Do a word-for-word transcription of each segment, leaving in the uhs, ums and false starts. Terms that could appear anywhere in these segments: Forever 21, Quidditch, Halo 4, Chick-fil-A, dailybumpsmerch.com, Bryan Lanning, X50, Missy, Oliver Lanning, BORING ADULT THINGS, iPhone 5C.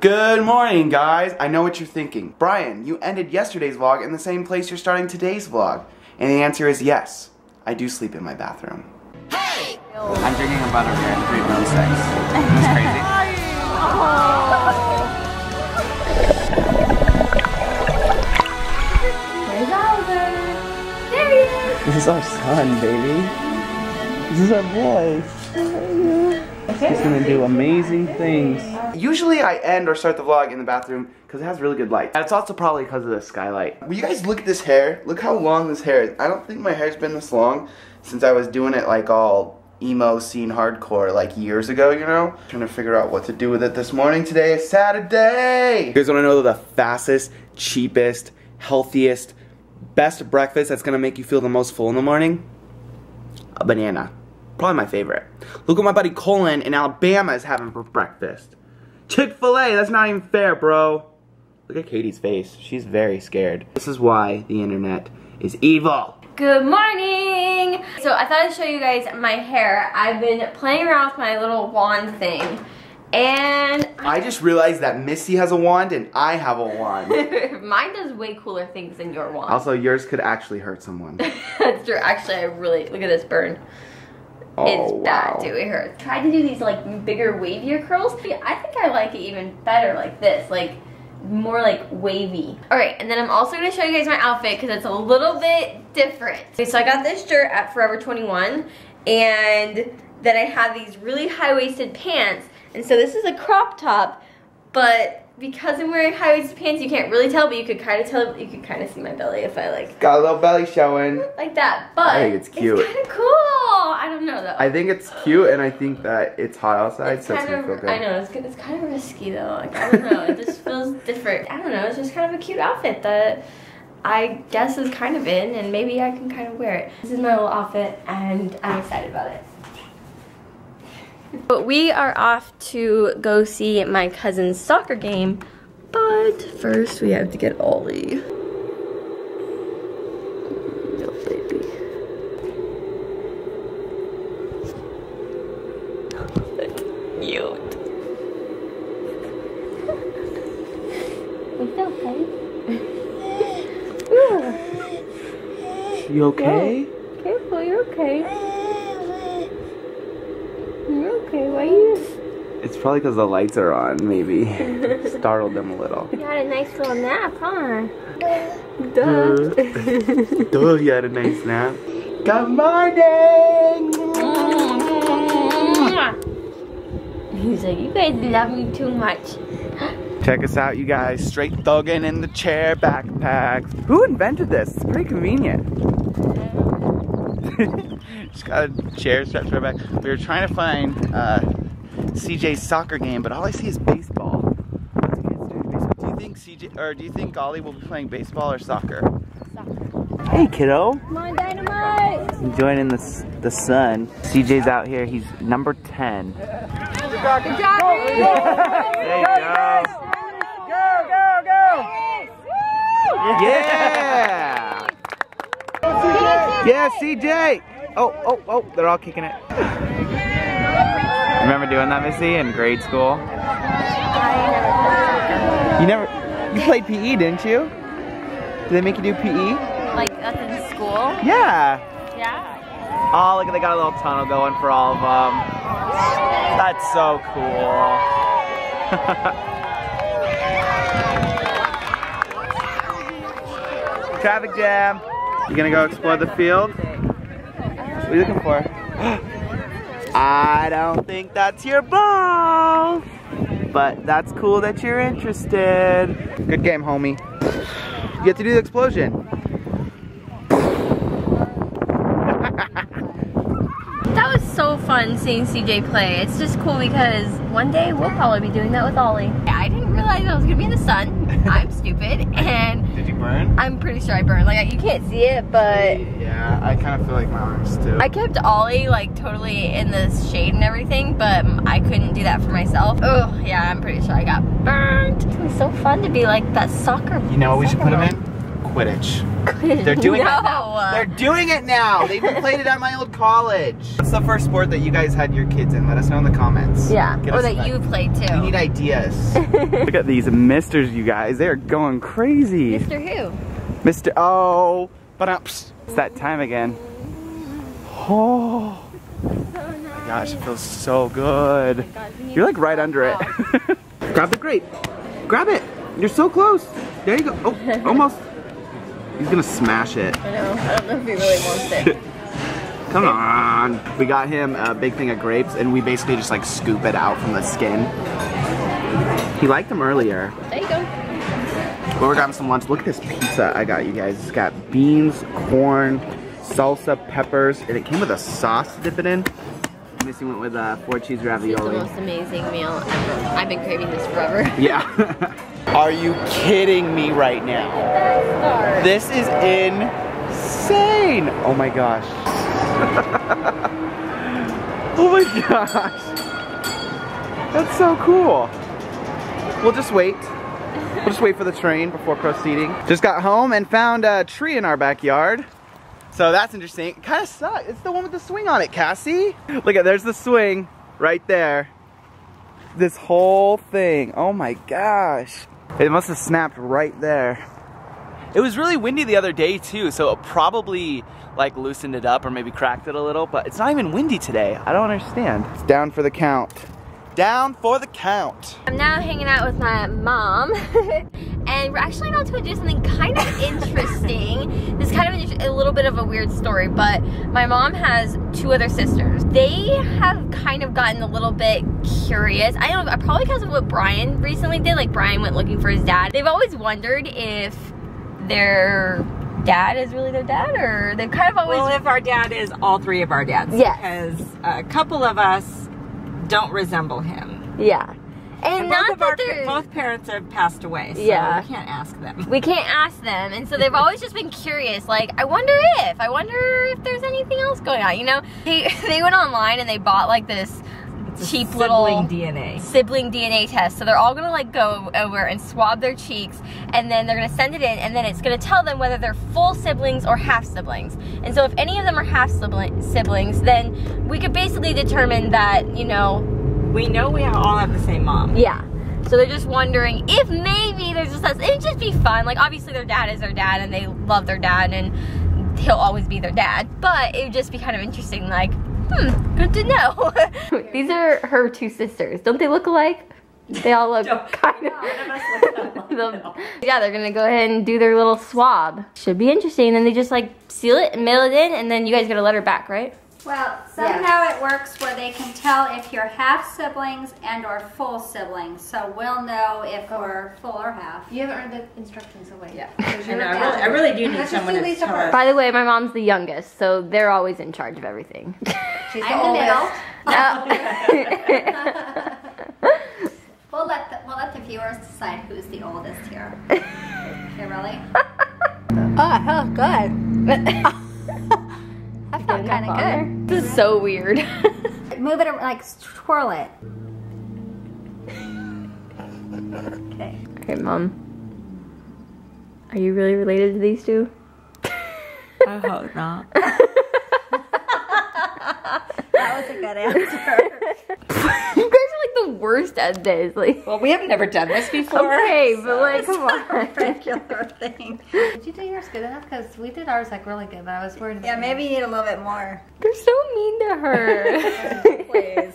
Good morning, guys. I know what you're thinking. Brian, you ended yesterday's vlog in the same place you're starting today's vlog. And the answer is yes. I do sleep in my bathroom. Hey! I'm drinking a butterbeer and three grown sex. It's crazy. There's Oliver. There he is. This is our son, baby. This is our boy. He's gonna do amazing things. Usually I end or start the vlog in the bathroom because it has really good light. And it's also probably because of the skylight. Will you guys look at this hair? Look how long this hair is. I don't think my hair's been this long since I was doing it like all emo scene hardcore like years ago, you know? Trying to figure out what to do with it this morning. Today is Saturday! You guys wanna know the fastest, cheapest, healthiest, best breakfast that's gonna make you feel the most full in the morning? A banana. Probably my favorite. Look what my buddy Colin in Alabama is having for breakfast. Chick-fil-A, that's not even fair, bro. Look at Katie's face. She's very scared. This is why the internet is evil. Good morning. So I thought I'd show you guys my hair. I've been playing around with my little wand thing. And I just realized that Missy has a wand and I have a wand. Mine does way cooler things than your wand. Also, yours could actually hurt someone. That's true. Actually, I really, look at this burn. It's oh, wow. Bad, do it hurt. Tried to do these like bigger, wavier curls. I think I like it even better like this, like more like wavy. All right, and then I'm also gonna show you guys my outfit because it's a little bit different. Okay, so I got this shirt at Forever twenty-one, and then I have these really high-waisted pants. And so this is a crop top, but because I'm wearing high-waisted pants, you can't really tell, but you could kind of tell, you could kind of see my belly if I like. Got a little belly showing. Like that, but I think it's cute. It's kind of cool. I don't know though. I think it's cute, and I think that it's hot outside, it's so it's gonna feel good. I know it's, it's kind of risky though. Like I don't know, it just feels different. I don't know. It's just kind of a cute outfit that I guess is kind of in, and maybe I can kind of wear it. This is my little outfit, and I'm excited about it. But we are off to go see my cousin's soccer game, but first we have to get Ollie. No, baby. That's cute. It's okay. Yeah. You okay? Yeah. Careful, you're okay. Okay, why are you? It's probably because the lights are on, maybe. Startled them a little. You had a nice little nap, huh? Duh. Duh, Duh you had a nice nap. Good morning! He's like, you guys love me too much. Check us out, you guys. Straight thugging in the chair backpacks. Who invented this? It's pretty convenient. Just got a chair strapped to my back. We were trying to find uh, C J's soccer game, but all I see is baseball. Do you think C J or do you think Ollie will be playing baseball or soccer? Soccer. Hey, kiddo. Come on, Dynamite. Enjoying in the the sun. C J's out here. He's number ten. Good job. Good job. There you go. Go, go, go. Yeah. Yeah, C J. Oh, oh, oh, they're all kicking it. Remember doing that, Missy, in grade school? You never, you played P E, didn't you? Did they make you do P E? Like, that's in school? Yeah. Yeah. Oh, look, they got a little tunnel going for all of them. That's so cool. Traffic jam. You gonna go explore the field? What are you looking for? I don't think that's your ball, but that's cool that you're interested. Good game, homie. You get to do the explosion. That was so fun seeing C J play. It's just cool because one day we'll probably be doing that with Ollie. I didn't realize I was gonna be in the sun. I'm stupid and. Burn? I'm pretty sure I burned. Like, you can't see it, but... Yeah, I kind of feel like my arms, too. I kept Ollie, like, totally in the shade and everything, but I couldn't do that for myself. Oh, yeah, I'm pretty sure I got burnt. It was so fun to be, like, that soccer... You know what we should put him in? Quidditch. They're doing no. it now. They're doing it now. They even played it at my old college. What's the first sport that you guys had your kids in? Let us know in the comments. Yeah, Get or that back. you played too. We need ideas. Look at these misters, you guys. They are going crazy. Mister who? Mister Oh, but it's that time again. Oh. So nice. My gosh, it feels so good. Oh God, You're like right under it. Grab the grape. Grab it. You're so close. There you go. Oh, almost. He's gonna smash it. I know. I don't know if he really wants it. Come on. We got him a big thing of grapes, and we basically just like scoop it out from the skin. He liked them earlier. There you go. But we're grabbing some lunch. Look at this pizza I got, you guys. It's got beans, corn, salsa, peppers, and it came with a sauce to dip it in. Missy went with uh, four cheese ravioli. This is the most amazing meal ever. I've been craving this forever. Yeah. Are you kidding me right now? This is insane. Oh my gosh. Oh my gosh. That's so cool. We'll just wait. We'll just wait for the train before proceeding. Just got home and found a tree in our backyard. So that's interesting. It kind of sucks. It's the one with the swing on it, Cassie. Look at, there's the swing right there. This whole thing. Oh my gosh. It must have snapped right there. It was really windy the other day too, so it probably like loosened it up or maybe cracked it a little, but it's not even windy today. I don't understand. It's down for the count. Down for the count. I'm now hanging out with my mom. And we're actually about to do something kind of interesting. This is kind of a little bit of a weird story, but my mom has two other sisters. They have kind of gotten a little bit curious. I don't know, probably because of what Brian recently did. Like Brian went looking for his dad. They've always wondered if their dad is really their dad, or they've kind of always- Well, if our dad is all three of our dads. Yes. Because a couple of us don't resemble him. Yeah. And, and not both, of that our, both parents have passed away, so yeah. we can't ask them. We can't ask them, and so they've always just been curious, like, I wonder if, I wonder if there's anything else going on, you know? They, they went online and they bought like this it's cheap little sibling D N A sibling D N A test, so they're all gonna like go over and swab their cheeks, and then they're gonna send it in, and then it's gonna tell them whether they're full siblings or half siblings. And so if any of them are half sibling, siblings, then we could basically determine that, you know, we know we all have the same mom. Yeah. So they're just wondering if maybe there's just us. It'd just be fun. Like, obviously their dad is their dad and they love their dad and he'll always be their dad. But it would just be kind of interesting, like, hmm, good to know. These are her two sisters. Don't they look alike? They all look kind of... the, yeah, they're gonna go ahead and do their little swab. Should be interesting. And then they just, like, seal it and mail it in, and then you guys get a letter back, right? Well, somehow yes. it works where they can tell if you're half siblings and or full siblings. So we'll know if oh. we're full or half. You haven't read the instructions away. Yeah. I, know, I, really, I really do need someone to tell us. By the way, my mom's the youngest, so they're always in charge of everything. She's the oldest. No. we'll let the, we'll let the viewers decide who's the oldest here. Okay, really? Oh, hell, good. I felt kind of good. This is so weird. Move it, like twirl it. Okay. Okay, Mom. Are you really related to these two? I hope not. That was a good answer. You guys are like the worst at this. Like, well, we have never done this before. Okay, so but like, come on, a regular thing. Did you do yours good enough? Because we did ours like really good, but I was worried. Yeah, maybe you need a little bit more. They're so mean to her. Please.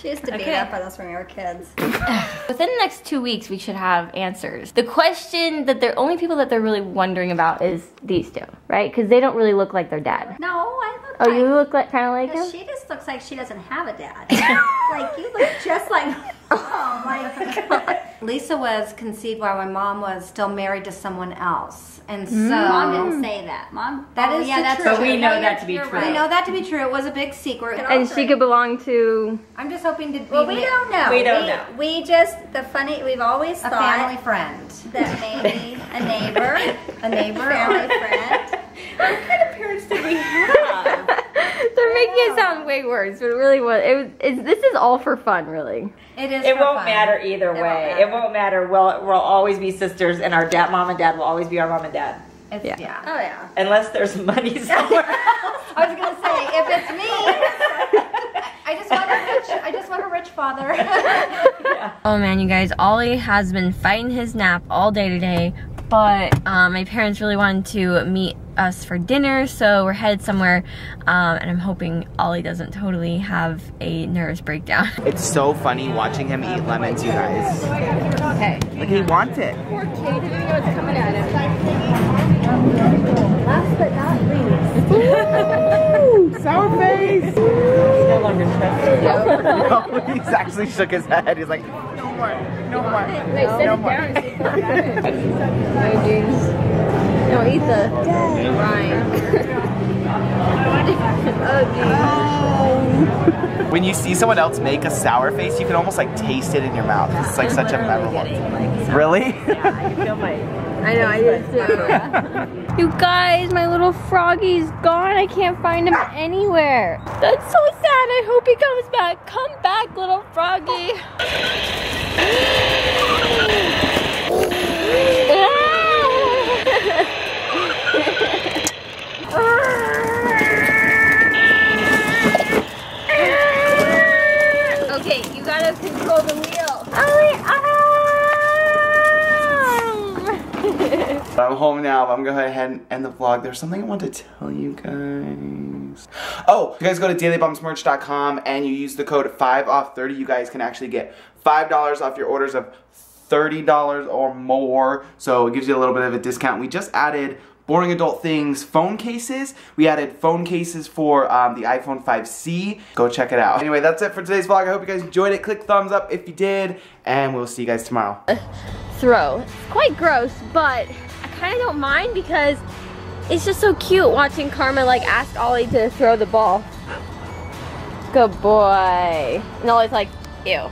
She used to beat okay. up on us when we were kids. Within the next two weeks, we should have answers. The question that the only people that they're really wondering about is these two, right? Because they don't really look like their dad. No, I look oh, like... Oh, you look like, kind of like him? She just looks like she doesn't have a dad. Like, you look just like... Oh, my God. Lisa was conceived while my mom was still married to someone else. And so... Mm. Mom didn't say that. Mom... That oh, is yeah, that's true. But we know yeah, that to be true. Right. We know that to be true. It was a big secret. And, and she could belong to... I'm just hoping to be... Well, we made, don't know. We don't we, know. We just... The funny... We've always a thought... A family friend. That maybe a neighbor. A neighbor. A family friend. What kind of parents did we have? They're making it sound way worse, but it really was. It was it's, this is all for fun, really. It is. It for won't fun. matter either it way. Won't matter. It won't matter. We'll we'll always be sisters, and our dad, mom, and dad will always be our mom and dad. It's, yeah. yeah. Oh yeah. Unless there's money somewhere. I was gonna say, if it's me, I just want a rich. I just want a rich father. Yeah. Oh man, you guys, Ollie has been fighting his nap all day today. But um, my parents really wanted to meet us for dinner, so we're headed somewhere, um, and I'm hoping Ollie doesn't totally have a nervous breakdown. It's so funny watching him eat lemons, you guys. Okay. Like, he wants it. Poor kid, he didn't know what's coming at him. Last but not least. Ooh, sour face! He's no longer stressed. No, he's actually shook his head. He's like, no more. No more. Like, no, no more. Down and no, dudes. No, eat the rind. Oh, when you see someone else make a sour face, you can almost like taste it in your mouth. It's like such a memorable. Like, really? Yeah, I can feel my. I know, I do too. You guys, my little froggy's gone. I can't find him anywhere. That's so sad. I hope he comes back. Come back, little froggy. Okay, you gotta control the wheel. I'm home now, but I'm gonna go ahead and end the vlog. There's something I want to tell you guys. Oh, you guys go to daily bumps merch dot com and you use the code five off thirty. You guys can actually get five dollars off your orders of thirty dollars or more. So it gives you a little bit of a discount. We just added boring adult things, phone cases. We added phone cases for um, the iPhone five C. Go check it out. Anyway, that's it for today's vlog. I hope you guys enjoyed it. Click thumbs up if you did. And we'll see you guys tomorrow. Uh, throw. It's quite gross, but I kind of don't mind because it's just so cute watching Karma like ask Ollie to throw the ball. Good boy. And Ollie's like, ew.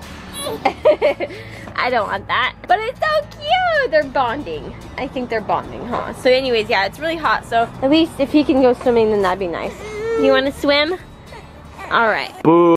I don't want that. But it's so cute. They're bonding. I think they're bonding, huh? So anyways, yeah, it's really hot. So at least if he can go swimming, then that'd be nice. You want to swim? All right. Boo.